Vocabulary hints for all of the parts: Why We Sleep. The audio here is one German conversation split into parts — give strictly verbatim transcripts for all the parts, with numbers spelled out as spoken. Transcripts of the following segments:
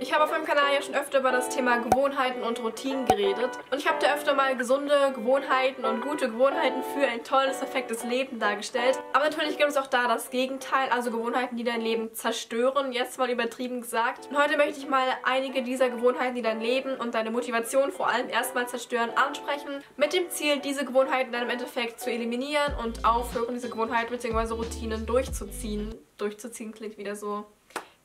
Ich habe auf meinem Kanal ja schon öfter über das Thema Gewohnheiten und Routinen geredet und ich habe da öfter mal gesunde Gewohnheiten und gute Gewohnheiten für ein tolles, perfektes Leben dargestellt. Aber natürlich gibt es auch da das Gegenteil, also Gewohnheiten, die dein Leben zerstören, jetzt mal übertrieben gesagt. Und heute möchte ich mal einige dieser Gewohnheiten, die dein Leben und deine Motivation vor allem erstmal zerstören, ansprechen, mit dem Ziel, diese Gewohnheiten dann im Endeffekt zu eliminieren und aufhören, diese Gewohnheiten bzw. Routinen durchzuziehen. Durchzuziehen klingt wieder so...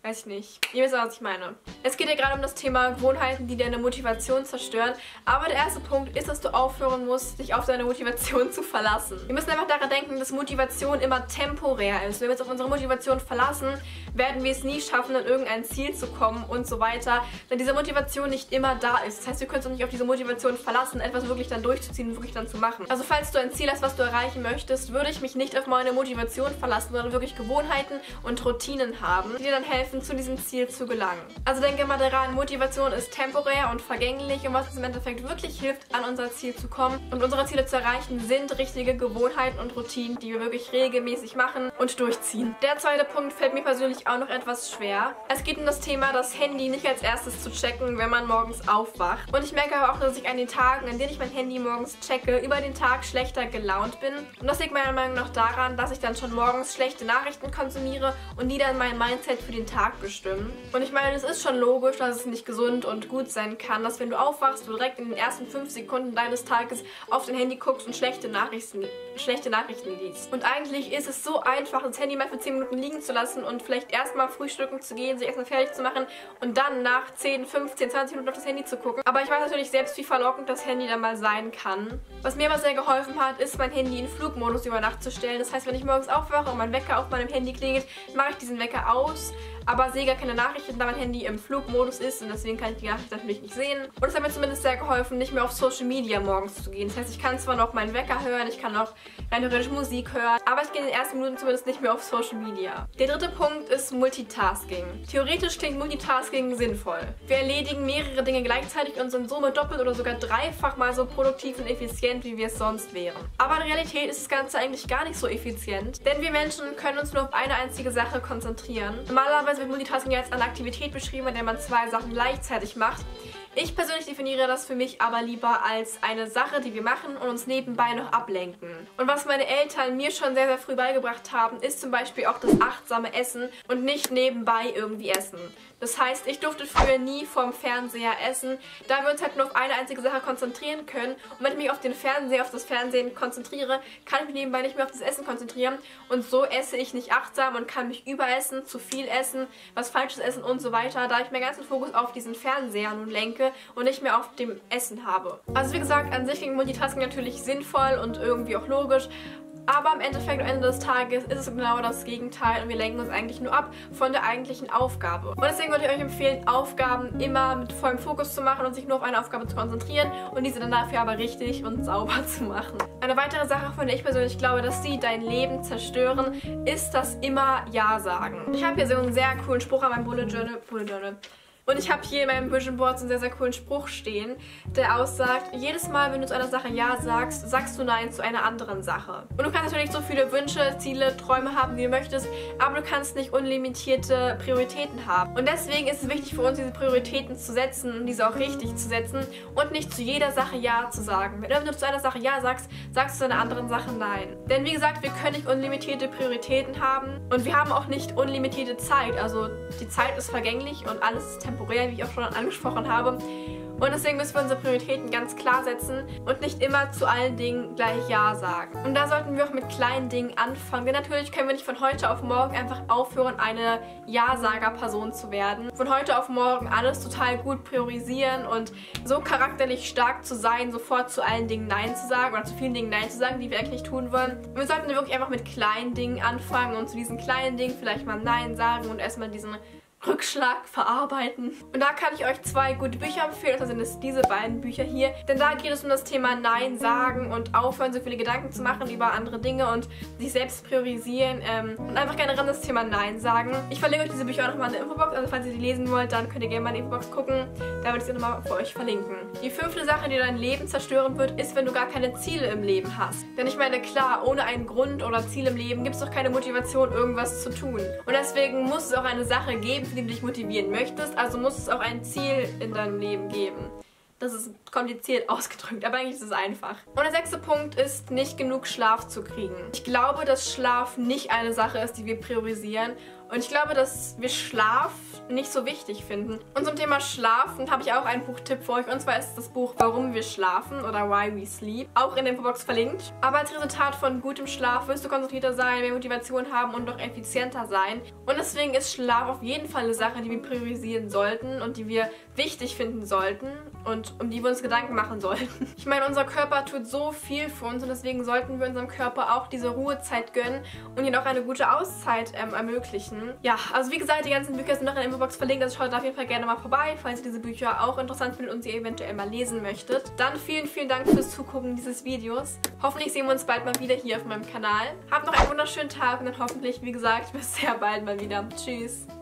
Weiß ich nicht. Ihr wisst ja, was ich meine. Es geht ja gerade um das Thema Gewohnheiten, die deine Motivation zerstören. Aber der erste Punkt ist, dass du aufhören musst, dich auf deine Motivation zu verlassen. Wir müssen einfach daran denken, dass Motivation immer temporär ist. Wenn wir uns auf unsere Motivation verlassen, werden wir es nie schaffen, an irgendein Ziel zu kommen und so weiter. Denn diese Motivation nicht immer da ist. Das heißt, wir können uns nicht auf diese Motivation verlassen, etwas wirklich dann durchzuziehen und wirklich dann zu machen. Also falls du ein Ziel hast, was du erreichen möchtest, würde ich mich nicht auf meine Motivation verlassen, sondern wirklich Gewohnheiten und Routinen haben, die dir dann helfen, zu diesem Ziel zu gelangen. Also denke mal daran, Motivation ist temporär und vergänglich und was uns im Endeffekt wirklich hilft, an unser Ziel zu kommen und unsere Ziele zu erreichen, sind richtige Gewohnheiten und Routinen, die wir wirklich regelmäßig machen und durchziehen. Der zweite Punkt fällt mir persönlich auch noch etwas schwer. Es geht um das Thema, das Handy nicht als erstes zu checken, wenn man morgens aufwacht. Und ich merke aber auch, dass ich an den Tagen, an denen ich mein Handy morgens checke, über den Tag schlechter gelaunt bin. Und das liegt meiner Meinung nach daran, dass ich dann schon morgens schlechte Nachrichten konsumiere und die dann mein Mindset für den Tag bestimmen. Und ich meine, es ist schon logisch, dass es nicht gesund und gut sein kann, dass wenn du aufwachst, du direkt in den ersten fünf Sekunden deines Tages auf dein Handy guckst und schlechte Nachrichten, schlechte Nachrichten liest. Und eigentlich ist es so einfach, das Handy mal für zehn Minuten liegen zu lassen und vielleicht erstmal frühstücken zu gehen, sich erstmal fertig zu machen und dann nach zehn, fünfzehn, zwanzig Minuten auf das Handy zu gucken. Aber ich weiß natürlich selbst, wie verlockend das Handy dann mal sein kann. Was mir aber sehr geholfen hat, ist, mein Handy in Flugmodus über Nacht zu stellen. Das heißt, wenn ich morgens aufwache und mein Wecker auf meinem Handy klingelt, mache ich diesen Wecker aus, aber sehe gar keine Nachrichten, da mein Handy im Flugmodus ist und deswegen kann ich die Nachricht natürlich nicht sehen. Und es hat mir zumindest sehr geholfen, nicht mehr auf Social Media morgens zu gehen. Das heißt, ich kann zwar noch meinen Wecker hören, ich kann noch rein theoretisch Musik hören, aber ich gehe in den ersten Minuten zumindest nicht mehr auf Social Media. Der dritte Punkt ist Multitasking. Theoretisch klingt Multitasking sinnvoll. Wir erledigen mehrere Dinge gleichzeitig und sind somit doppelt oder sogar dreifach mal so produktiv und effizient, wie wir es sonst wären. Aber in Realität ist das Ganze eigentlich gar nicht so effizient, denn wir Menschen können uns nur auf eine einzige Sache konzentrieren. Normalerweise wird Multitasking als eine Aktivität beschrieben, in der man zwei Sachen gleichzeitig macht. Ich persönlich definiere das für mich aber lieber als eine Sache, die wir machen und uns nebenbei noch ablenken. Und was meine Eltern mir schon sehr, sehr früh beigebracht haben, ist zum Beispiel auch das achtsame Essen und nicht nebenbei irgendwie essen. Das heißt, ich durfte früher nie vorm Fernseher essen, da wir uns halt nur auf eine einzige Sache konzentrieren können. Und wenn ich mich auf den Fernseher, auf das Fernsehen konzentriere, kann ich mich nebenbei nicht mehr auf das Essen konzentrieren. Und so esse ich nicht achtsam und kann mich überessen, zu viel essen, was Falsches essen und so weiter, da ich meinen ganzen Fokus auf diesen Fernseher nun lenke und nicht mehr auf dem Essen habe. Also wie gesagt, an sich klingt Multitasking natürlich sinnvoll und irgendwie auch logisch, aber im Endeffekt, am Ende des Tages ist es genau das Gegenteil und wir lenken uns eigentlich nur ab von der eigentlichen Aufgabe. Und deswegen würde ich euch empfehlen, Aufgaben immer mit vollem Fokus zu machen und sich nur auf eine Aufgabe zu konzentrieren und diese dann dafür aber richtig und sauber zu machen. Eine weitere Sache, von der ich persönlich glaube, dass sie dein Leben zerstören, ist das immer Ja sagen. Ich habe hier so einen sehr coolen Spruch an meinem Bullet Journal, Bullet Journal, und ich habe hier in meinem Vision Board so einen sehr, sehr coolen Spruch stehen, der aussagt, jedes Mal, wenn du zu einer Sache Ja sagst, sagst du Nein zu einer anderen Sache. Und du kannst natürlich so viele Wünsche, Ziele, Träume haben, wie du möchtest, aber du kannst nicht unlimitierte Prioritäten haben. Und deswegen ist es wichtig für uns, diese Prioritäten zu setzen und diese auch richtig zu setzen und nicht zu jeder Sache Ja zu sagen. Wenn du zu einer Sache Ja sagst, sagst du zu einer anderen Sache Nein. Denn wie gesagt, wir können nicht unlimitierte Prioritäten haben und wir haben auch nicht unlimitierte Zeit. Also die Zeit ist vergänglich und alles ist temporär, wie ich auch schon angesprochen habe. Und deswegen müssen wir unsere Prioritäten ganz klar setzen und nicht immer zu allen Dingen gleich Ja sagen. Und da sollten wir auch mit kleinen Dingen anfangen, denn natürlich können wir nicht von heute auf morgen einfach aufhören, eine Ja-Sager-Person zu werden. Von heute auf morgen alles total gut priorisieren und so charakterlich stark zu sein, sofort zu allen Dingen Nein zu sagen oder zu vielen Dingen Nein zu sagen, die wir eigentlich nicht tun wollen. Und wir sollten wirklich einfach mit kleinen Dingen anfangen und zu diesen kleinen Dingen vielleicht mal Nein sagen und erstmal diesen Rückschlag verarbeiten. Und da kann ich euch zwei gute Bücher empfehlen, das sind es diese beiden Bücher hier, denn da geht es um das Thema Nein sagen und aufhören, so viele Gedanken zu machen über andere Dinge und sich selbst priorisieren ähm, und einfach generell das Thema Nein sagen. Ich verlinke euch diese Bücher auch nochmal in der Infobox, also falls ihr die lesen wollt, dann könnt ihr gerne mal in die Infobox gucken, da werde ich sie nochmal für euch verlinken. Die fünfte Sache, die dein Leben zerstören wird, ist, wenn du gar keine Ziele im Leben hast. Denn ich meine, klar, ohne einen Grund oder Ziel im Leben gibt es doch keine Motivation, irgendwas zu tun. Und deswegen muss es auch eine Sache geben, für die du dich motivieren möchtest, also muss es auch ein Ziel in deinem Leben geben. Das ist kompliziert ausgedrückt, aber eigentlich ist es einfach. Und der sechste Punkt ist, nicht genug Schlaf zu kriegen. Ich glaube, dass Schlaf nicht eine Sache ist, die wir priorisieren. Und ich glaube, dass wir Schlaf nicht so wichtig finden. Und zum Thema Schlafen habe ich auch einen Buchtipp für euch. Und zwar ist das Buch Warum wir schlafen oder Why We Sleep auch in der Infobox verlinkt. Aber als Resultat von gutem Schlaf wirst du konzentrierter sein, mehr Motivation haben und noch effizienter sein. Und deswegen ist Schlaf auf jeden Fall eine Sache, die wir priorisieren sollten und die wir wichtig finden sollten und um die wir uns Gedanken machen sollten. Ich meine, unser Körper tut so viel für uns und deswegen sollten wir unserem Körper auch diese Ruhezeit gönnen und ihnen auch eine gute Auszeit ähm, ermöglichen. Ja, also wie gesagt, die ganzen Bücher sind noch in der Infobox verlinkt, also schaut auf jeden Fall gerne mal vorbei, falls ihr diese Bücher auch interessant findet und sie eventuell mal lesen möchtet. Dann vielen, vielen Dank fürs Zugucken dieses Videos. Hoffentlich sehen wir uns bald mal wieder hier auf meinem Kanal. Habt noch einen wunderschönen Tag und dann hoffentlich, wie gesagt, bis sehr bald mal wieder. Tschüss!